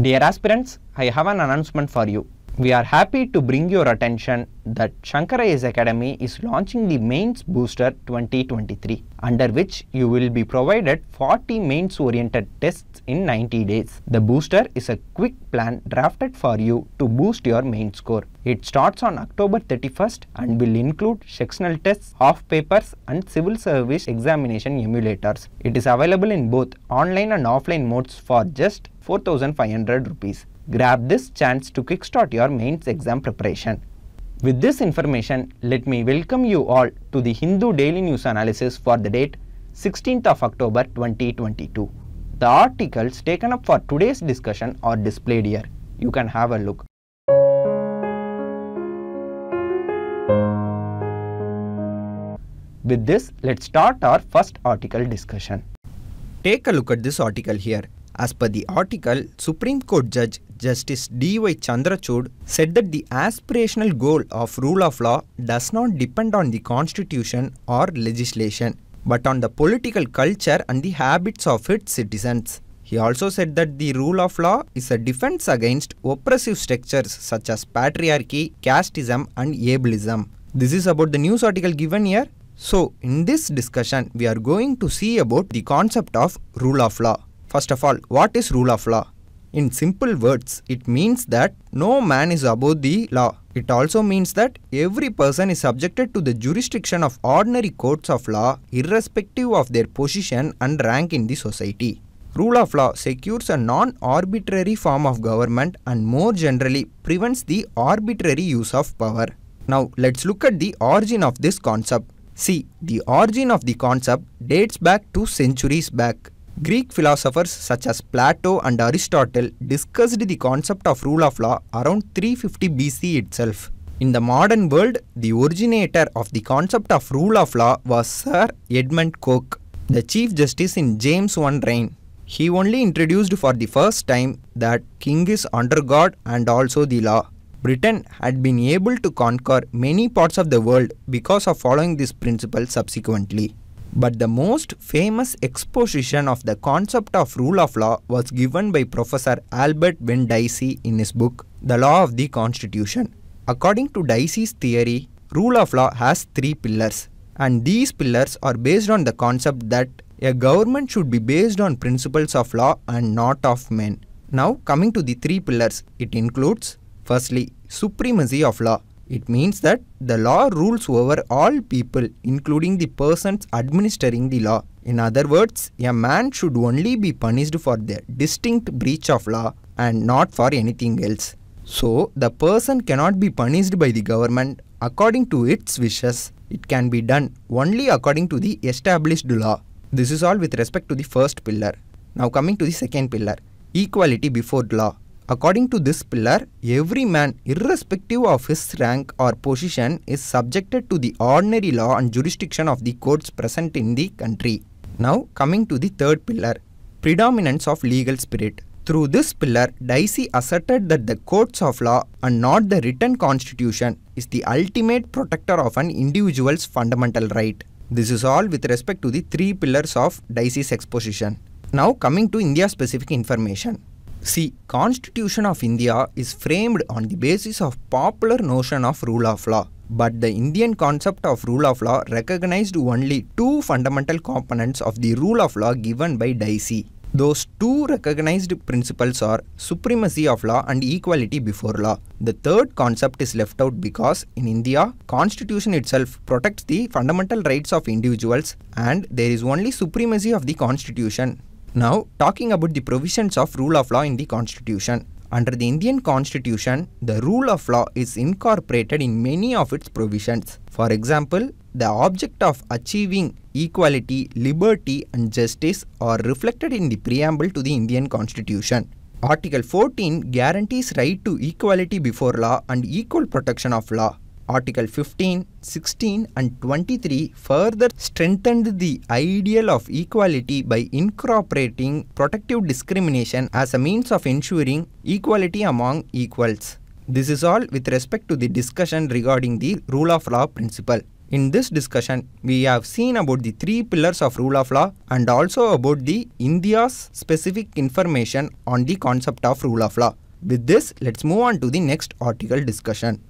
Dear aspirants, I have an announcement for you. We are happy to bring your attention that Shankar IAS Academy is launching the Mains Booster 2023, under which you will be provided 40 mains-oriented tests in 90 days. The booster is a quick plan drafted for you to boost your mains score. It starts on October 31st and will include sectional tests, half papers and civil service examination emulators. It is available in both online and offline modes for just 4,500 rupees. Grab this chance to kickstart your mains exam preparation. With this information, let me welcome you all to the Hindu Daily News Analysis for the date 16th of October 2022. The articles taken up for today's discussion are displayed here. You can have a look. With this, let's start our first article discussion. Take a look at this article here. As per the article, Supreme Court Judge Justice D.Y. Chandrachud said that the aspirational goal of rule of law does not depend on the constitution or legislation, but on the political culture and the habits of its citizens. He also said that the rule of law is a defense against oppressive structures such as patriarchy, casteism and ableism. This is about the news article given here. So, in this discussion, we are going to see about the concept of rule of law. First of all, what is rule of law? In simple words, it means that no man is above the law. It also means that every person is subjected to the jurisdiction of ordinary courts of law, irrespective of their position and rank in the society. Rule of law secures a non-arbitrary form of government and more generally prevents the arbitrary use of power. Now, let's look at the origin of this concept. See, the origin of the concept dates back to centuries back. Greek philosophers such as Plato and Aristotle discussed the concept of rule of law around 350 BC itself. In the modern world, the originator of the concept of rule of law was Sir Edmund Coke, the Chief Justice in James I reign. He only introduced for the first time that king is under God and also the law. Britain had been able to conquer many parts of the world because of following this principle subsequently. But the most famous exposition of the concept of rule of law was given by Professor Albert Ben Dicey in his book, The Law of the Constitution. According to Dicey's theory, rule of law has three pillars, and these pillars are based on the concept that a government should be based on principles of law and not of men. Now, coming to the three pillars, it includes, firstly, supremacy of law. It means that the law rules over all people, including the persons administering the law. In other words, a man should only be punished for the distinct breach of law and not for anything else. So, the person cannot be punished by the government according to its wishes. It can be done only according to the established law. This is all with respect to the first pillar. Now, coming to the second pillar, equality before law. According to this pillar, every man, irrespective of his rank or position, is subjected to the ordinary law and jurisdiction of the courts present in the country. Now, coming to the third pillar, predominance of legal spirit. Through this pillar, Dicey asserted that the courts of law and not the written constitution is the ultimate protector of an individual's fundamental right. This is all with respect to the three pillars of Dicey's exposition. Now, coming to India-specific information. See, Constitution of India is framed on the basis of popular notion of rule of law. But the Indian concept of rule of law recognized only two fundamental components of the rule of law given by Dicey. Those two recognized principles are supremacy of law and equality before law. The third concept is left out because in India, Constitution itself protects the fundamental rights of individuals and there is only supremacy of the Constitution. Now, talking about the provisions of rule of law in the Constitution. Under the Indian Constitution, the rule of law is incorporated in many of its provisions. For example, the object of achieving equality, liberty and justice are reflected in the preamble to the Indian Constitution. Article 14 guarantees right to equality before law and equal protection of law. Article 15, 16 and 23 further strengthened the ideal of equality by incorporating protective discrimination as a means of ensuring equality among equals. This is all with respect to the discussion regarding the rule of law principle. In this discussion, we have seen about the three pillars of rule of law and also about the India's specific information on the concept of rule of law. With this, let's move on to the next article discussion.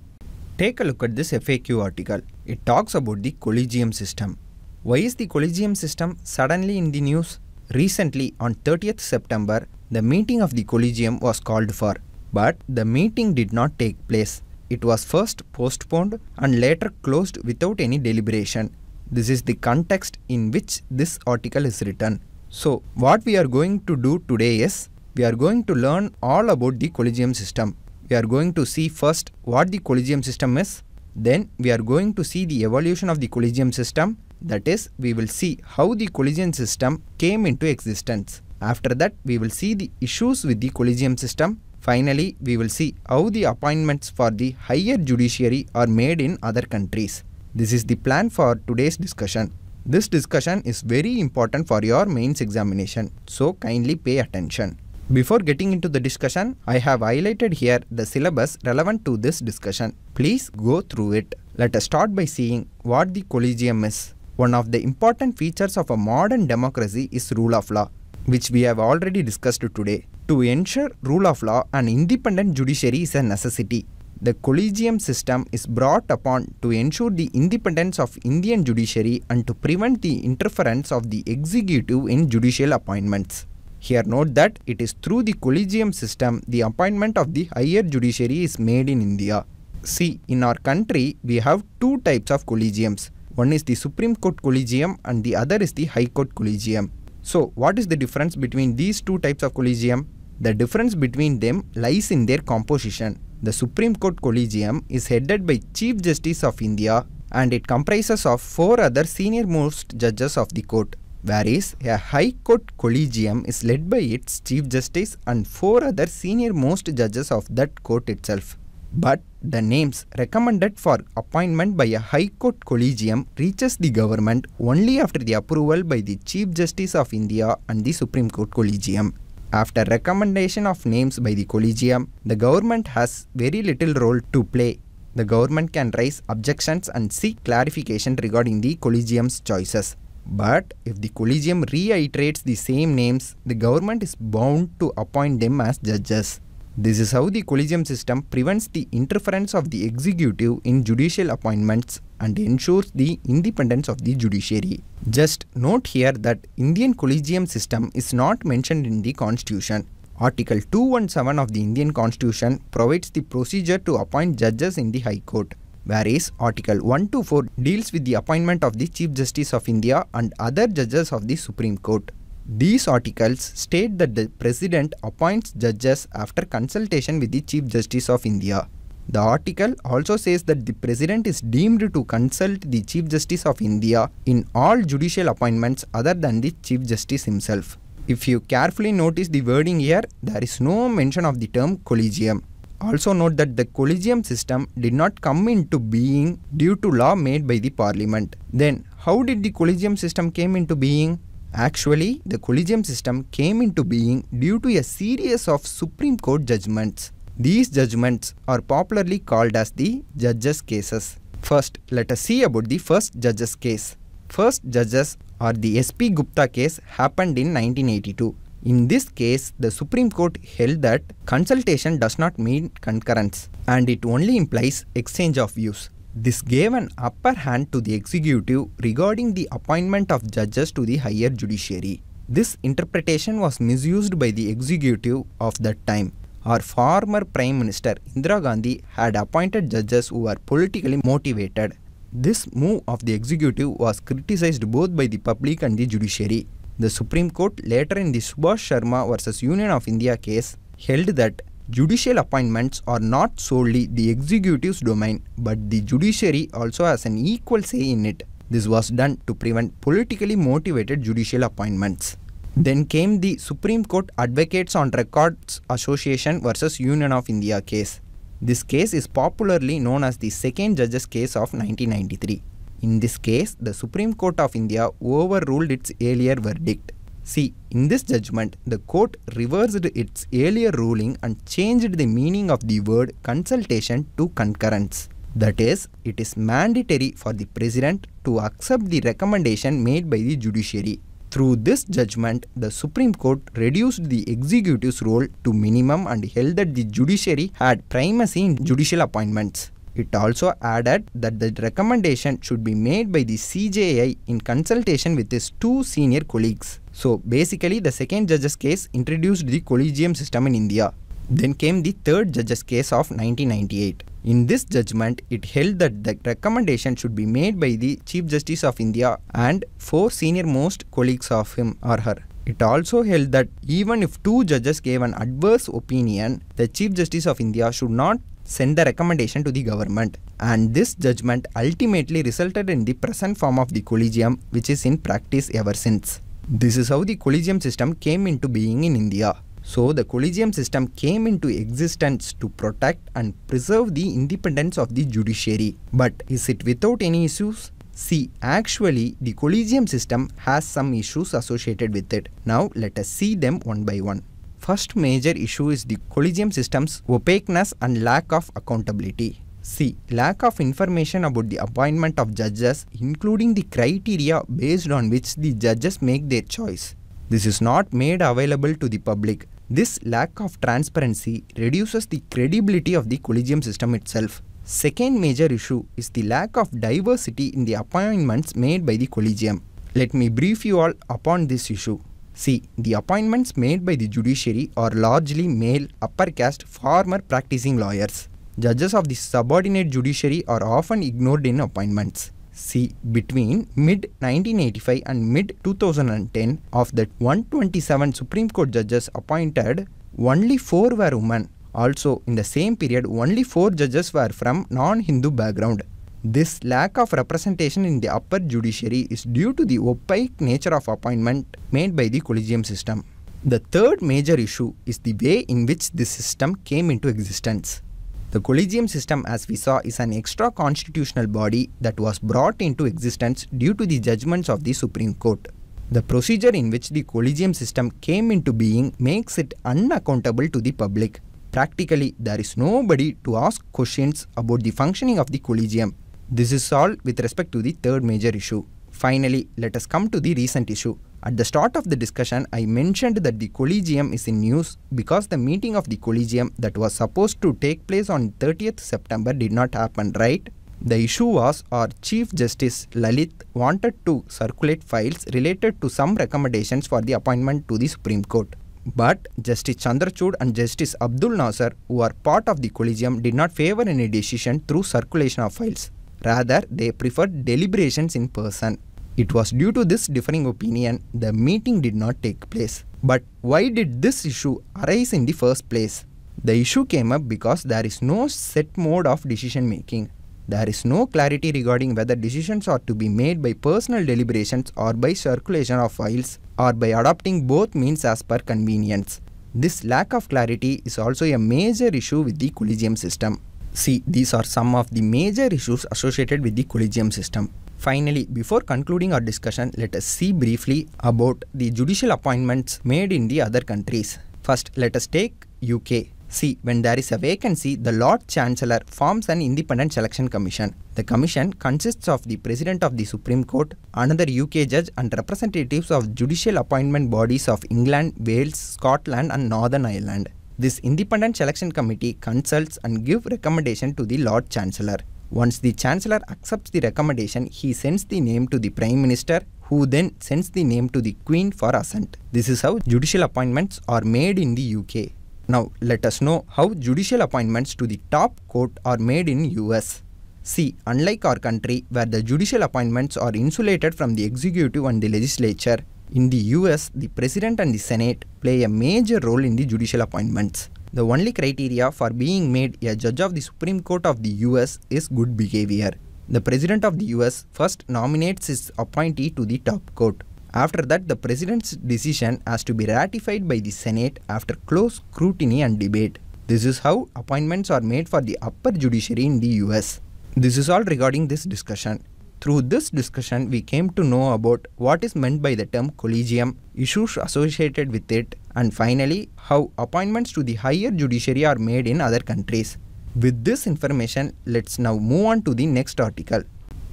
Take a look at this FAQ article. It talks about the collegium system. Why is the collegium system suddenly in the news? Recently, on 30th September, the meeting of the collegium was called for, but the meeting did not take place. It was first postponed and later closed without any deliberation. This is the context in which this article is written. So, what we are going to do today is, we are going to learn all about the collegium system. We are going to see first what the collegium system is. Then we are going to see the evolution of the collegium system. That is, we will see how the collegium system came into existence. After that, we will see the issues with the collegium system. Finally, we will see how the appointments for the higher judiciary are made in other countries. This is the plan for today's discussion. This discussion is very important for your mains examination, so kindly pay attention. Before getting into the discussion, I have highlighted here the syllabus relevant to this discussion. Please go through it. Let us start by seeing what the collegium is. One of the important features of a modern democracy is rule of law, which we have already discussed today. To ensure rule of law and independent judiciary is a necessity. The collegium system is brought upon to ensure the independence of Indian judiciary and to prevent the interference of the executive in judicial appointments. Here note that it is through the collegium system the appointment of the higher judiciary is made in India. See, in our country we have two types of collegiums. One is the Supreme Court Collegium and the other is the High Court Collegium. So, what is the difference between these two types of collegium? The difference between them lies in their composition. The Supreme Court Collegium is headed by Chief Justice of India and it comprises of 4 other senior-most judges of the court. Whereas, a High Court Collegium is led by its Chief Justice and 4 other senior-most judges of that court itself. But the names recommended for appointment by a High Court Collegium reaches the government only after the approval by the Chief Justice of India and the Supreme Court Collegium. After recommendation of names by the Collegium, the government has very little role to play. The government can raise objections and seek clarification regarding the Collegium's choices. But if the Collegium reiterates the same names, the government is bound to appoint them as judges. This is how the collegium system prevents the interference of the executive in judicial appointments and ensures the independence of the judiciary. Just note here that Indian collegium system is not mentioned in the Constitution. Article 217 of the Indian Constitution provides the procedure to appoint judges in the High Court, whereas Article 124 deals with the appointment of the Chief Justice of India and other judges of the Supreme Court. These articles state that the President appoints judges after consultation with the Chief Justice of India. The article also says that the President is deemed to consult the Chief Justice of India in all judicial appointments other than the Chief Justice himself. If you carefully notice the wording here, there is no mention of the term collegium. Also note that the collegium system did not come into being due to law made by the Parliament. Then, how did the collegium system came into being? Actually, the collegium system came into being due to a series of Supreme Court judgments. These judgments are popularly called as the judges' cases. First, let us see about the first judges' case. First judges or the SP Gupta case happened in 1982. In this case, the Supreme Court held that consultation does not mean concurrence and it only implies exchange of views. This gave an upper hand to the executive regarding the appointment of judges to the higher judiciary. This interpretation was misused by the executive of that time. Our former Prime Minister Indira Gandhi had appointed judges who were politically motivated. This move of the executive was criticized both by the public and the judiciary. The Supreme Court later in the Subhash Sharma vs Union of India case held that judicial appointments are not solely the executive's domain, but the judiciary also has an equal say in it. This was done to prevent politically motivated judicial appointments. Then came the Supreme Court Advocates on Records Association vs Union of India case. This case is popularly known as the second judges case of 1993. In this case, the Supreme Court of India overruled its earlier verdict. See, in this judgment, the court reversed its earlier ruling and changed the meaning of the word consultation to concurrence. That is, it is mandatory for the president to accept the recommendation made by the judiciary. Through this judgment, the Supreme Court reduced the executive's role to minimum and held that the judiciary had primacy in judicial appointments. It also added that the recommendation should be made by the CJI in consultation with his two senior colleagues. So basically, the second judge's case introduced the collegium system in India. Then came the third judge's case of 1998. In this judgment, it held that the recommendation should be made by the Chief Justice of India and four senior-most colleagues of him or her. It also held that even if two judges gave an adverse opinion, the Chief Justice of India should not send the recommendation to the government. And this judgment ultimately resulted in the present form of the collegium, which is in practice ever since. This is how the collegium system came into being in India. So, the collegium system came into existence to protect and preserve the independence of the judiciary. But is it without any issues? See, actually, the collegium system has some issues associated with it. Now, let us see them one by one. First major issue is the collegium system's opaqueness and lack of accountability. See, lack of information about the appointment of judges, including the criteria based on which the judges make their choice. This is not made available to the public. This lack of transparency reduces the credibility of the collegium system itself. Second major issue is the lack of diversity in the appointments made by the collegium. Let me brief you all upon this issue. See, the appointments made by the judiciary are largely male, upper caste, former practicing lawyers. Judges of the subordinate judiciary are often ignored in appointments. See, between mid-1985 and mid-2010, of the 127 Supreme Court judges appointed, only 4 were women. Also, in the same period, only 4 judges were from non-Hindu background. This lack of representation in the upper judiciary is due to the opaque nature of appointment made by the collegium system. The third major issue is the way in which this system came into existence. The collegium system, as we saw, is an extra-constitutional body that was brought into existence due to the judgments of the Supreme Court. The procedure in which the collegium system came into being makes it unaccountable to the public. Practically, there is nobody to ask questions about the functioning of the collegium. This is all with respect to the third major issue. Finally, let us come to the recent issue. At the start of the discussion, I mentioned that the collegium is in news because the meeting of the collegium that was supposed to take place on 30th September did not happen, right? The issue was our Chief Justice Lalit wanted to circulate files related to some recommendations for the appointment to the Supreme Court. But Justice Chandrachud and Justice Abdul Nasser, who are part of the collegium, did not favor any decision through circulation of files. Rather, they preferred deliberations in person. It was due to this differing opinion, the meeting did not take place. But why did this issue arise in the first place? The issue came up because there is no set mode of decision making. There is no clarity regarding whether decisions are to be made by personal deliberations or by circulation of files or by adopting both means as per convenience. This lack of clarity is also a major issue with the collegium system. See, these are some of the major issues associated with the collegium system. Finally, before concluding our discussion, let us see briefly about the judicial appointments made in the other countries. First, let us take UK. See, when there is a vacancy, the Lord Chancellor forms an independent selection commission. The commission consists of the President of the Supreme Court, another UK judge and representatives of judicial appointment bodies of England, Wales, Scotland and Northern Ireland. This independent selection committee consults and gives recommendation to the Lord Chancellor. Once the Chancellor accepts the recommendation, he sends the name to the Prime Minister, who then sends the name to the Queen for assent. This is how judicial appointments are made in the UK. Now, let us know how judicial appointments to the top court are made in US. See, unlike our country, where the judicial appointments are insulated from the executive and the legislature, in the US, the President and the Senate play a major role in the judicial appointments. The only criteria for being made a judge of the Supreme Court of the US is good behavior. The President of the US first nominates his appointee to the top court. After that, the President's decision has to be ratified by the Senate after close scrutiny and debate. This is how appointments are made for the upper judiciary in the US. This is all regarding this discussion. Through this discussion, we came to know about what is meant by the term collegium, issues associated with it, and finally, how appointments to the higher judiciary are made in other countries. With this information, let's now move on to the next article.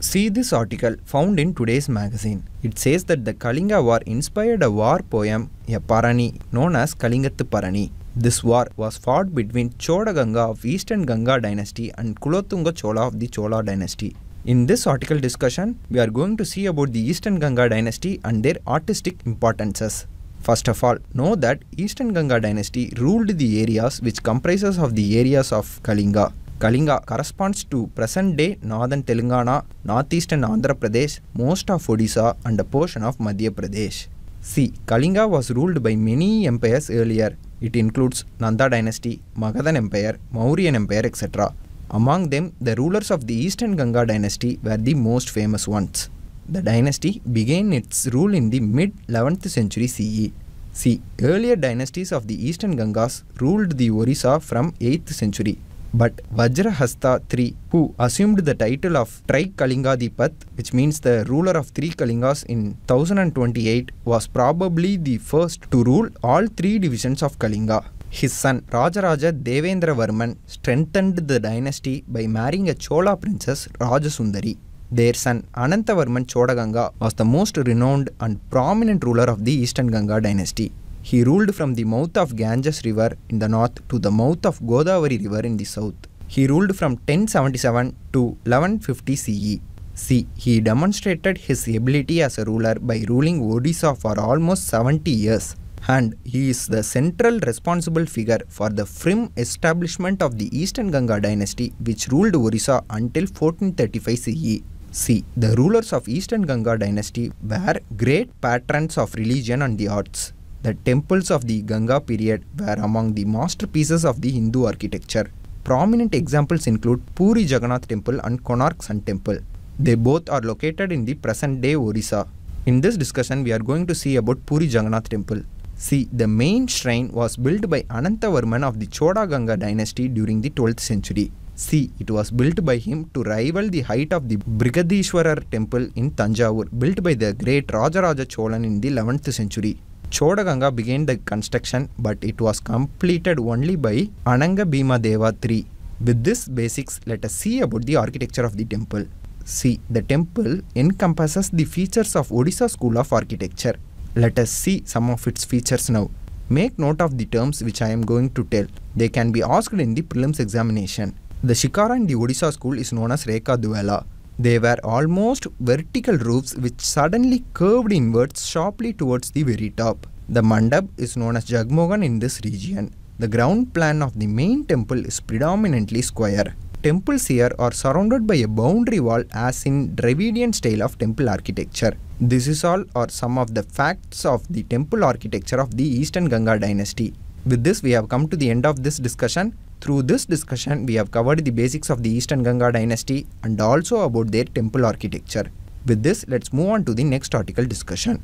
See this article found in today's magazine. It says that the Kalinga War inspired a war poem, a Parani, known as Kalingattu Parani. This war was fought between Chodaganga of Eastern Ganga dynasty and Kulothunga Chola of the Chola dynasty. In this article discussion, we are going to see about the Eastern Ganga dynasty and their artistic importances. First of all, know that Eastern Ganga dynasty ruled the areas which comprises of the areas of Kalinga. Kalinga corresponds to present-day northern Telangana, northeastern Andhra Pradesh, most of Odisha and a portion of Madhya Pradesh. See, Kalinga was ruled by many empires earlier. It includes Nanda dynasty, Magadhan Empire, Mauryan Empire, etc. Among them, the rulers of the Eastern Ganga dynasty were the most famous ones. The dynasty began its rule in the mid-11th century CE. See, earlier dynasties of the Eastern Gangas ruled the Orissa from 8th century. But Vajrahastha III, who assumed the title of Tri-Kalingadipat, which means the ruler of three Kalingas in 1028, was probably the first to rule all three divisions of Kalinga. His son Rajaraja Devendra Varman strengthened the dynasty by marrying a Chola princess Rajasundari. Their son Ananta Varman Chodaganga was the most renowned and prominent ruler of the Eastern Ganga dynasty. He ruled from the mouth of Ganges river in the north to the mouth of Godavari river in the south. He ruled from 1077 to 1150 CE. See, he demonstrated his ability as a ruler by ruling Odisha for almost 70 years. And he is the central responsible figure for the firm establishment of the Eastern Ganga dynasty, which ruled Odisha until 1435 CE. See, the rulers of Eastern Ganga dynasty were great patrons of religion and the arts. The temples of the Ganga period were among the masterpieces of the Hindu architecture. Prominent examples include Puri Jagannath Temple and Konark Sun Temple. They both are located in the present-day Orissa. In this discussion, we are going to see about Puri Jagannath Temple. See, the main shrine was built by Ananta Varman of the Chola Ganga dynasty during the 12th century. See, it was built by him to rival the height of the Brihadeeswara temple in Tanjavur, built by the great Rajaraja Cholan in the 11th century. Chodaganga began the construction, but it was completed only by Ananga Bhima Deva III. With this basics, let us see about the architecture of the temple. See, the temple encompasses the features of Odisha School of Architecture. Let us see some of its features now. Make note of the terms which I am going to tell. They can be asked in the prelims examination. The shikara in the Odisha school is known as Rekha Dwala. They were almost vertical roofs which suddenly curved inwards sharply towards the very top. The mandap is known as Jagmohan in this region. The ground plan of the main temple is predominantly square. Temples here are surrounded by a boundary wall as in Dravidian style of temple architecture. This is all or some of the facts of the temple architecture of the Eastern Ganga dynasty. With this, we have come to the end of this discussion. Through this discussion, we have covered the basics of the Eastern Ganga dynasty and also about their temple architecture. With this, let's move on to the next article discussion.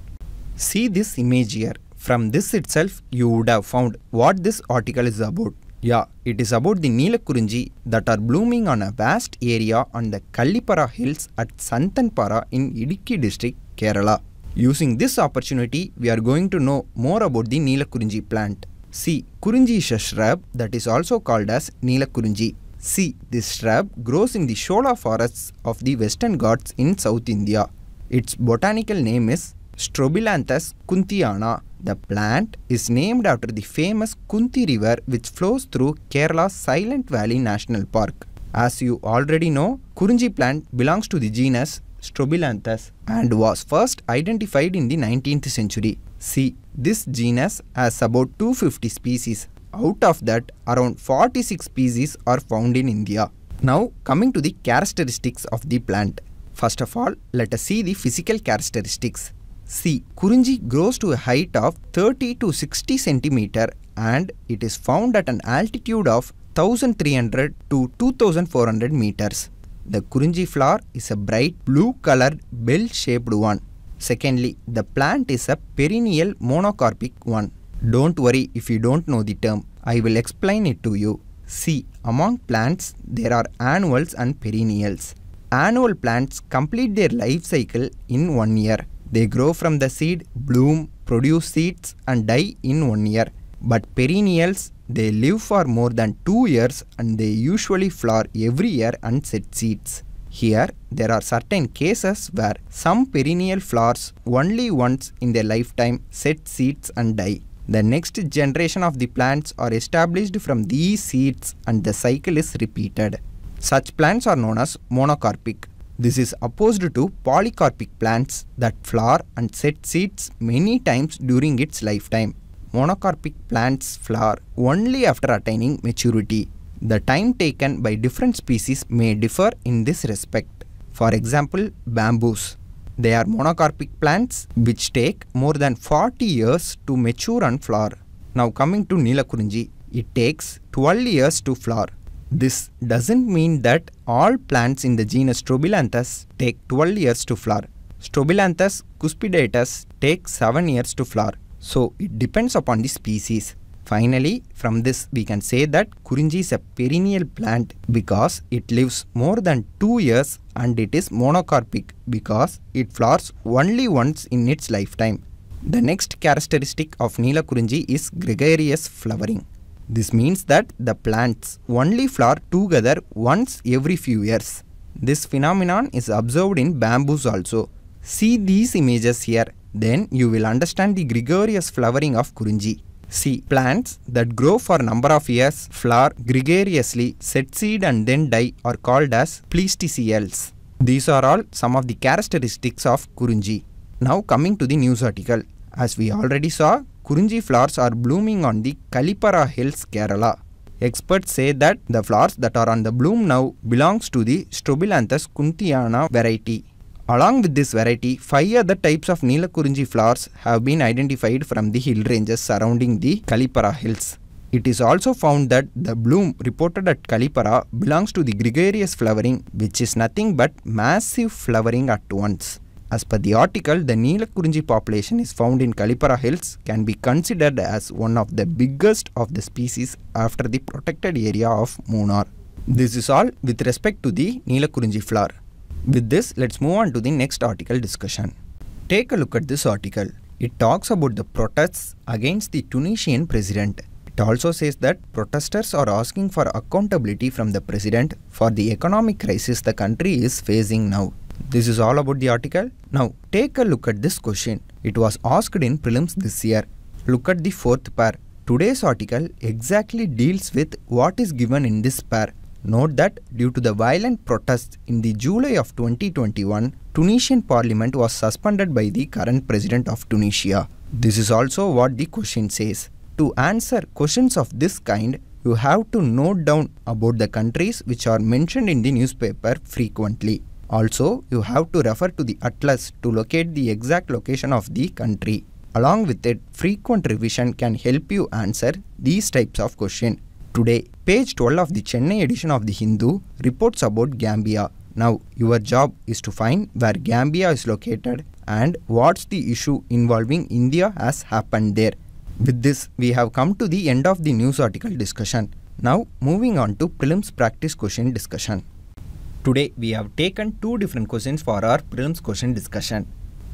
See this image here. From this itself, you would have found what this article is about. Yeah, it is about the Neelakurinji that are blooming on a vast area on the Kalipara hills at Santanpara in Idukki district, Kerala. Using this opportunity, we are going to know more about the Neelakurinji plant. See, Kurinji is a shrub that is also called as Neelakurinji. See, this shrub grows in the Chola forests of the Western Ghats in South India. Its botanical name is Strobilanthes kunthiana. The plant is named after the famous Kunthi river which flows through Kerala's Silent Valley National Park. As you already know, Kurinji plant belongs to the genus Strobilanthes and was first identified in the 19th century. See, this genus has about 250 species. Out of that, around 46 species are found in India. Now, coming to the characteristics of the plant. First of all, let us see the physical characteristics. See, Kurinji grows to a height of 30 to 60 cm and it is found at an altitude of 1300 to 2400 meters. The Kurinji flower is a bright blue-colored bell-shaped one. Secondly, the plant is a perennial monocarpic one. Don't worry if you don't know the term. I will explain it to you. See, among plants, there are annuals and perennials. Annual plants complete their life cycle in 1 year. They grow from the seed, bloom, produce seeds and die in 1 year. But perennials, They live for more than 2 years and they usually flower every year and set seeds. Here, there are certain cases where some perennial flowers only once in their lifetime set seeds and die. The next generation of the plants are established from these seeds and the cycle is repeated. Such plants are known as monocarpic. This is opposed to polycarpic plants that flower and set seeds many times during its lifetime. Monocarpic plants flower only after attaining maturity. The time taken by different species may differ in this respect. For example, bamboos. They are monocarpic plants which take more than 40 years to mature and flower. Now coming to Neelakurinji, it takes 12 years to flower. This doesn't mean that all plants in the genus Strobilanthes take 12 years to flower. Strobilanthes cuspidatus takes 7 years to flower. So it depends upon the species. Finally, from this we can say that Kurinji is a perennial plant because it lives more than 2 years and it is monocarpic because it flowers only once in its lifetime. The next characteristic of Neelakurinji is gregarious flowering. This means that the plants only flower together once every few years. This phenomenon is observed in bamboos also. See these images here, then you will understand the gregarious flowering of Kurinji. See, plants that grow for a number of years, flower gregariously, set seed and then die are called as plesticels. These are all some of the characteristics of Kurinji. Now coming to the news article. As we already saw, Kurinji flowers are blooming on the Kalipara hills, Kerala. Experts say that the flowers that are on the bloom now belongs to the Strobilanthes kuntiana variety. Along with this variety, 5 other types of Neelakurinji flowers have been identified from the hill ranges surrounding the Kalipara hills. It is also found that the bloom reported at Kalipara belongs to the gregarious flowering, which is nothing but massive flowering at once. As per the article, the Neelakurinji population is found in Kalipara hills can be considered as one of the biggest of the species after the protected area of Munnar. This is all with respect to the Neelakurinji flower. With this, let's move on to the next article discussion. Take a look at this article. It talks about the protests against the Tunisian president. It also says that protesters are asking for accountability from the president for the economic crisis the country is facing now. This is all about the article. Now, take a look at this question. It was asked in prelims this year. Look at the fourth pair. Today's article exactly deals with what is given in this pair. Note that due to the violent protests in the July of 2021, Tunisian parliament was suspended by the current president of Tunisia. This is also what the question says. To answer questions of this kind, you have to note down about the countries which are mentioned in the newspaper frequently. Also, you have to refer to the atlas to locate the exact location of the country. Along with it, frequent revision can help you answer these types of questions. Today, page 12 of the Chennai edition of The Hindu reports about Gambia. Now, your job is to find where Gambia is located and what's the issue involving India has happened there. With this, we have come to the end of the news article discussion. Now, moving on to prelims practice question discussion. Today, we have taken 2 different questions for our prelims question discussion.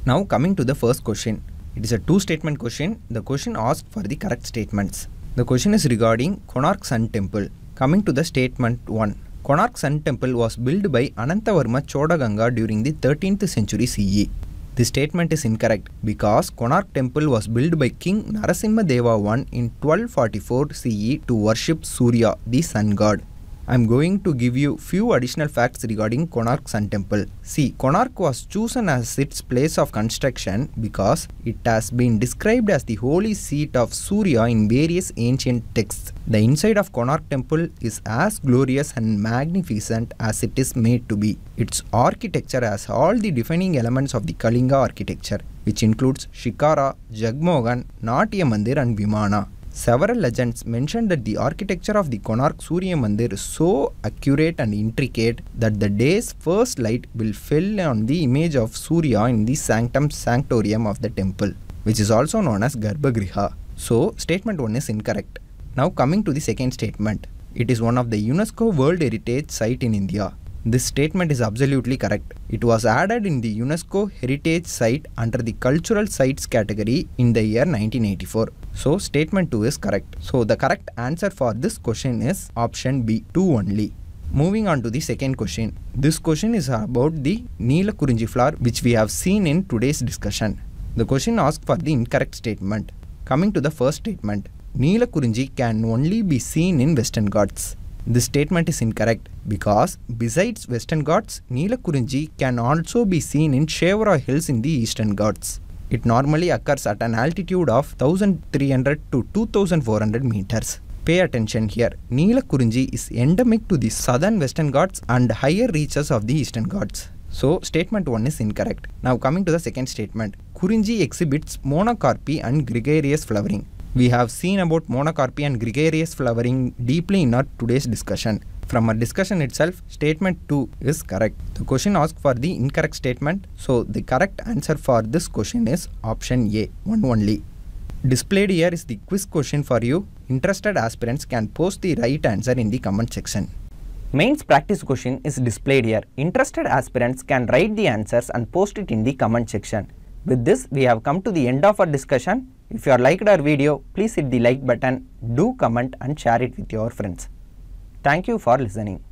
Now, coming to the first question. It is a 2-statement question. The question asks for the correct statements. The question is regarding Konark Sun temple. Coming to the statement 1. Konark Sun temple was built by Ananta Varman Chodaganga during the 13th century CE. This statement is incorrect because Konark temple was built by King Narasimha Deva I in 1244 CE to worship Surya, the sun god. I am going to give you few additional facts regarding Konark Sun temple. See, Konark was chosen as its place of construction because it has been described as the holy seat of Surya in various ancient texts. The inside of Konark temple is as glorious and magnificent as it is made to be. Its architecture has all the defining elements of the Kalinga architecture, which includes Shikara, Jagmohan, Natya Mandir and Vimana. Several legends mentioned that the architecture of the Konark Surya Mandir is so accurate and intricate that the day's first light will fell on the image of Surya in the sanctum sanctorium of the temple, which is also known as Garbhagriha. So, statement 1 is incorrect. Now coming to the second statement. It is one of the UNESCO World Heritage Site in India. This statement is absolutely correct. It was added in the UNESCO Heritage Site under the Cultural Sites category in the year 1984. So statement 2 is correct. So the correct answer for this question is option B, 2 only. Moving on to the second question. This question is about the Neelakurinji flower, which we have seen in today's discussion. The question asks for the incorrect statement. Coming to the first statement, Neelakurinji can only be seen in Western Ghats. This statement is incorrect because besides Western Ghats, Neelakurinji can also be seen in Shevara Hills in the Eastern Ghats. It normally occurs at an altitude of 1300 to 2400 meters. Pay attention here. Neelakurinji is endemic to the southern Western Ghats and higher reaches of the Eastern Ghats. So statement 1 is incorrect. Now coming to the second statement. Kurinji exhibits monocarpy and gregarious flowering. We have seen about monocarpy and gregarious flowering deeply in our today's discussion. From our discussion itself, statement 2 is correct. The question asks for the incorrect statement. So the correct answer for this question is option A, 1 only. Displayed here is the quiz question for you. Interested aspirants can post the right answer in the comment section. Mains practice question is displayed here. Interested aspirants can write the answers and post it in the comment section. With this, we have come to the end of our discussion. If you have liked our video, please hit the like button, do comment and share it with your friends. Thank you for listening.